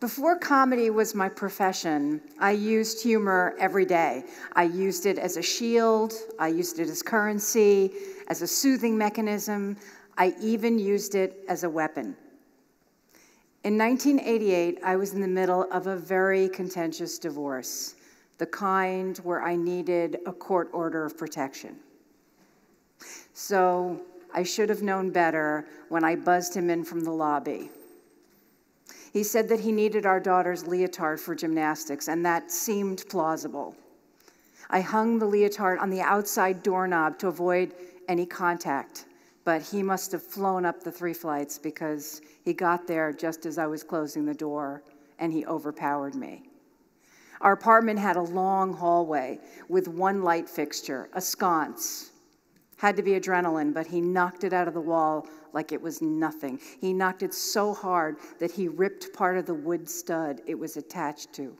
Before comedy was my profession, I used humor every day. I used it as a shield, I used it as currency, as a soothing mechanism, I even used it as a weapon. In 1988, I was in the middle of a very contentious divorce, the kind where I needed a court order of protection. So I should have known better when I buzzed him in from the lobby. He said that he needed our daughter's leotard for gymnastics, and that seemed plausible. I hung the leotard on the outside doorknob to avoid any contact, but he must have flown up the 3 flights because he got there just as I was closing the door, and he overpowered me. Our apartment had a long hallway with one light fixture, a sconce. Had to be adrenaline, but he knocked it out of the wall like it was nothing. He knocked it so hard that he ripped part of the wood stud it was attached to.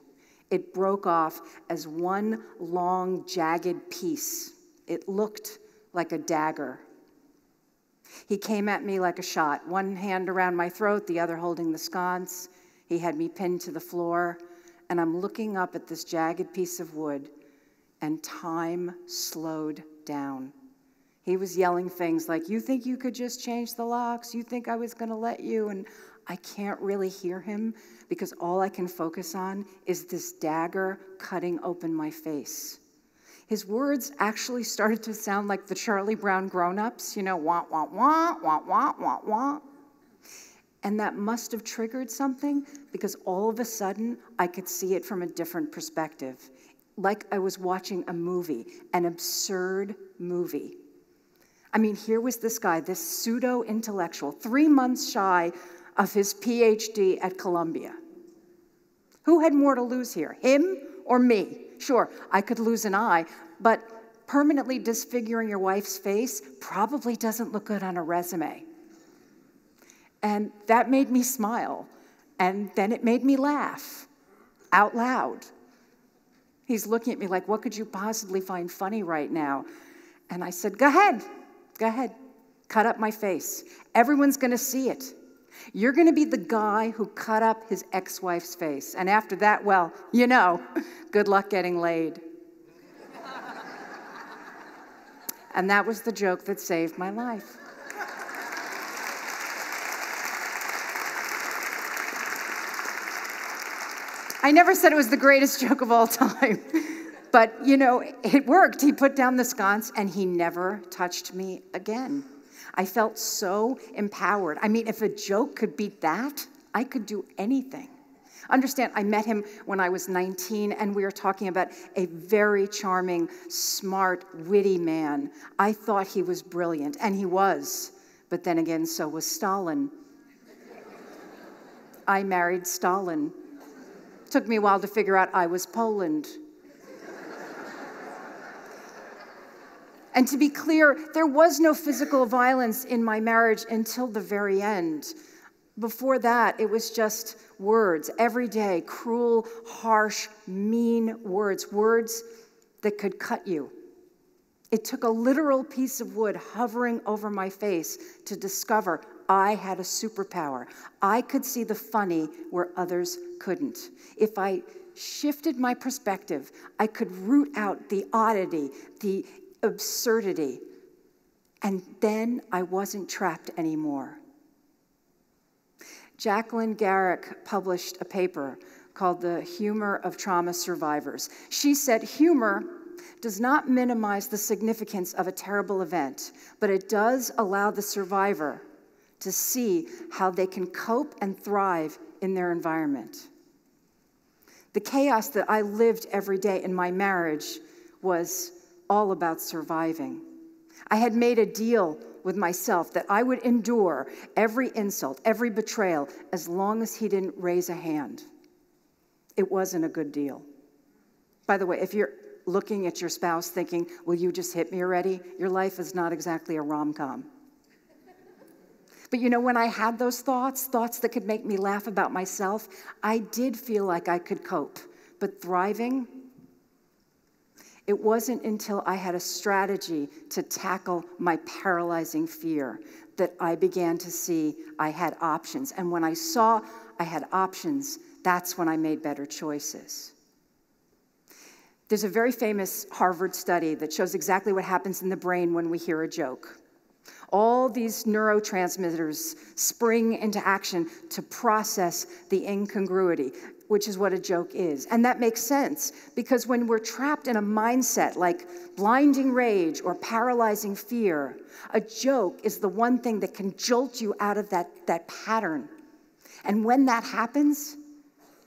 It broke off as one long, jagged piece. It looked like a dagger. He came at me like a shot, one hand around my throat, the other holding the sconce. He had me pinned to the floor, and I'm looking up at this jagged piece of wood, and time slowed down. He was yelling things like, "You think you could just change the locks? You think I was going to let you?" And I can't really hear him because all I can focus on is this dagger cutting open my face. His words actually started to sound like the Charlie Brown grown-ups, you know, wah, wah, wah, wah, wah, wah, wah. And that must have triggered something because all of a sudden I could see it from a different perspective, like I was watching a movie, an absurd movie. I mean, here was this guy, this pseudo-intellectual, 3 months shy of his PhD at Columbia. Who had more to lose here, him or me? Sure, I could lose an eye, but permanently disfiguring your wife's face probably doesn't look good on a resume. And that made me smile, and then it made me laugh out loud. He's looking at me like, "What could you possibly find funny right now?" And I said, "Go ahead. Go ahead, cut up my face. Everyone's gonna see it. You're gonna be the guy who cut up his ex-wife's face. And after that, well, you know, good luck getting laid." And that was the joke that saved my life. I never said it was the greatest joke of all time. But, you know, it worked. He put down the sconce, and he never touched me again. I felt so empowered. I mean, if a joke could beat that, I could do anything. Understand, I met him when I was 19, and we were talking about a very charming, smart, witty man. I thought he was brilliant, and he was. But then again, so was Stalin. I married Stalin. Took me a while to figure out I was Poland. And to be clear, there was no physical violence in my marriage until the very end. Before that, it was just words, every day, cruel, harsh, mean words, words that could cut you. It took a literal piece of wood hovering over my face to discover I had a superpower. I could see the funny where others couldn't. If I shifted my perspective, I could root out the oddity, the absurdity, and then I wasn't trapped anymore. Jacqueline Garrick published a paper called The Humor of Trauma Survivors. She said, "Humor does not minimize the significance of a terrible event, but it does allow the survivor to see how they can cope and thrive in their environment." The chaos that I lived every day in my marriage was all about surviving. I had made a deal with myself that I would endure every insult, every betrayal, as long as he didn't raise a hand. It wasn't a good deal. By the way, if you're looking at your spouse thinking, "Will you just hit me already?" your life is not exactly a rom-com. But you know, when I had those thoughts that could make me laugh about myself, I did feel like I could cope. But thriving, it wasn't until I had a strategy to tackle my paralyzing fear that I began to see I had options. And when I saw I had options. That's when I made better choices. There's a very famous Harvard study that shows exactly what happens in the brain when we hear a joke. All these neurotransmitters spring into action to process the incongruity, which is what a joke is. And that makes sense, because when we're trapped in a mindset like blinding rage or paralyzing fear, a joke is the one thing that can jolt you out of that pattern. And when that happens,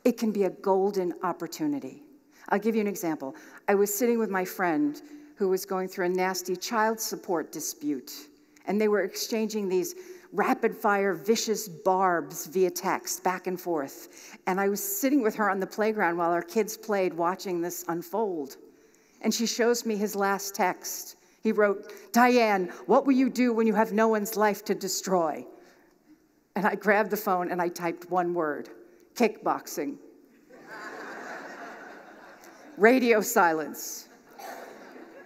it can be a golden opportunity. I'll give you an example. I was sitting with my friend who was going through a nasty child support dispute, and they were exchanging these rapid-fire, vicious barbs via text, back and forth. And I was sitting with her on the playground while our kids played, watching this unfold. And she shows me his last text. He wrote, "Diane, what will you do when you have no one's life to destroy?" And I grabbed the phone and I typed one word: kickboxing. Radio silence.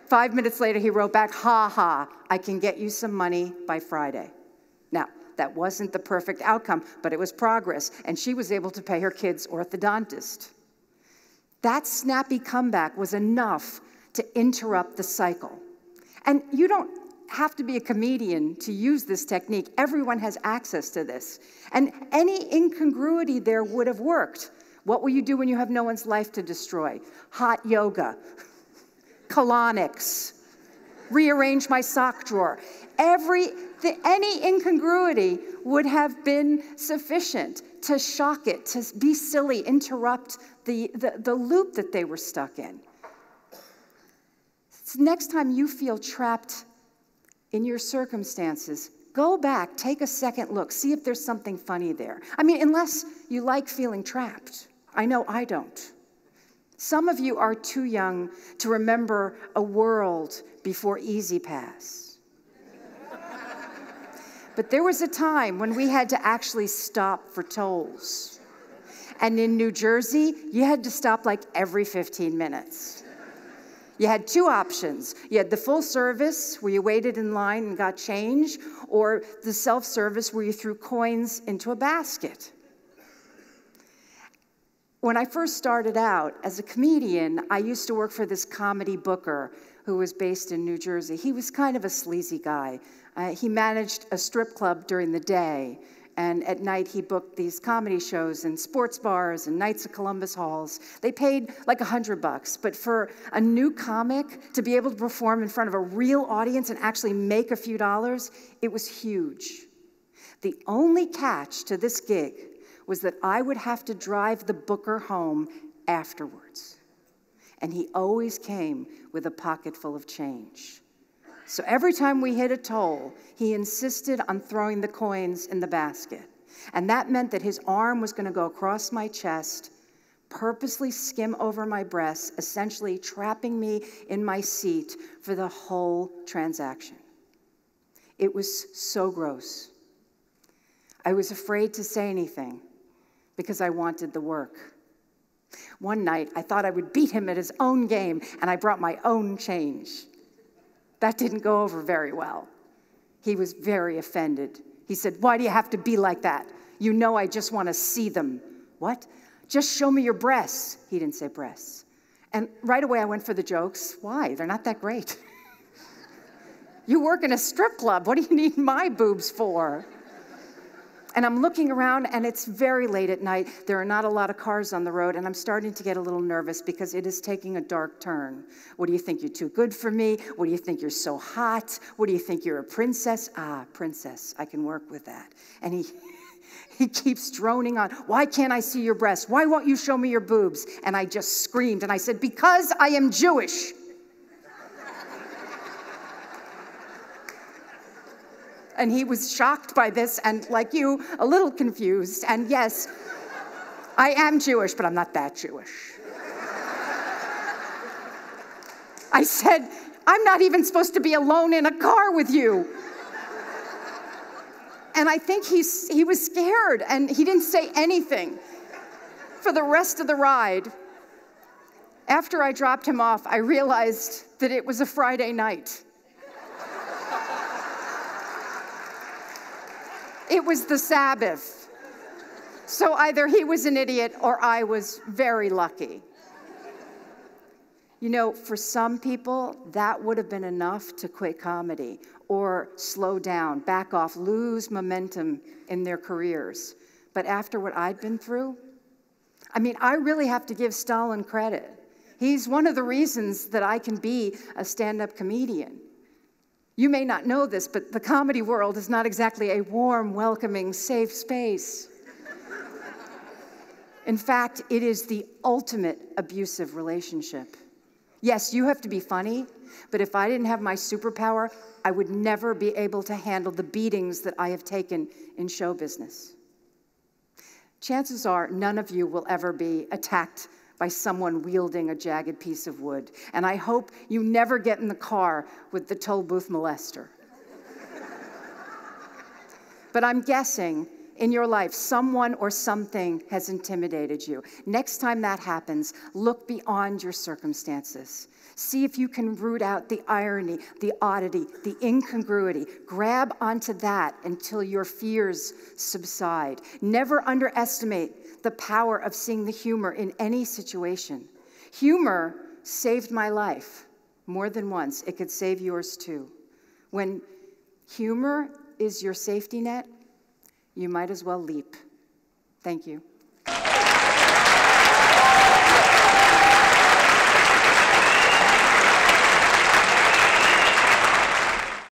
5 minutes later, he wrote back, "Ha ha, I can get you some money by Friday." Now, that wasn't the perfect outcome, but it was progress, and she was able to pay her kid's orthodontist. That snappy comeback was enough to interrupt the cycle. And you don't have to be a comedian to use this technique. Everyone has access to this. And any incongruity there would have worked. What will you do when you have no one's life to destroy? Hot yoga. Colonics, rearrange my sock drawer. Any incongruity would have been sufficient to shock it, to be silly, interrupt the loop that they were stuck in. So next time you feel trapped in your circumstances, go back, take a second look, see if there's something funny there. I mean, unless you like feeling trapped. I know I don't. Some of you are too young to remember a world before E-ZPass. But there was a time when we had to actually stop for tolls. And in New Jersey, you had to stop like every 15 minutes. You had two options. You had the full service, where you waited in line and got change, or the self-service, where you threw coins into a basket. When I first started out as a comedian, I used to work for this comedy booker who was based in New Jersey. He was kind of a sleazy guy. He managed a strip club during the day, and at night he booked these comedy shows in sports bars and Knights of Columbus halls. They paid like $100, but for a new comic to be able to perform in front of a real audience and actually make a few dollars, it was huge. The only catch to this gig was that I would have to drive the booker home afterwards. And he always came with a pocket full of change. So every time we hit a toll, he insisted on throwing the coins in the basket. And that meant that his arm was going to go across my chest, purposely skim over my breasts, essentially trapping me in my seat for the whole transaction. It was so gross. I was afraid to say anything, because I wanted the work. One night, I thought I would beat him at his own game, and I brought my own change. That didn't go over very well. He was very offended. He said, "Why do you have to be like that? You know I just want to see them." "What?" "Just show me your breasts." He didn't say breasts. And right away, I went for the jokes. "Why? They're not that great." "You work in a strip club. What do you need my boobs for?" And I'm looking around, and it's very late at night. There are not a lot of cars on the road, and I'm starting to get a little nervous because it is taking a dark turn. "What do you think? You're too good for me? What do you think? You're so hot? What do you think? You're a princess?" "Ah, princess, I can work with that." And he keeps droning on. "Why can't I see your breasts? Why won't you show me your boobs?" And I just screamed, and I said, "Because I am Jewish." And he was shocked by this, and like you, a little confused. And yes, I am Jewish, but I'm not that Jewish. I said, "I'm not even supposed to be alone in a car with you." And I think he was scared, and he didn't say anything for the rest of the ride. After I dropped him off, I realized that it was a Friday night. It was the Sabbath. So either he was an idiot or I was very lucky. You know, for some people, that would have been enough to quit comedy or slow down, back off, lose momentum in their careers. But after what I'd been through, I mean, I really have to give Stalin credit. He's one of the reasons that I can be a stand-up comedian. You may not know this, but the comedy world is not exactly a warm, welcoming, safe space. In fact, it is the ultimate abusive relationship. Yes, you have to be funny, but if I didn't have my superpower, I would never be able to handle the beatings that I have taken in show business. Chances are none of you will ever be attacked by someone wielding a jagged piece of wood, and I hope you never get in the car with the toll booth molester. But I'm guessing in your life, someone or something has intimidated you. Next time that happens, look beyond your circumstances. See if you can root out the irony, the oddity, the incongruity. Grab onto that until your fears subside. Never underestimate the power of seeing the humor in any situation. Humor saved my life more than once. It could save yours too. When humor is your safety net, you might as well leap. Thank you.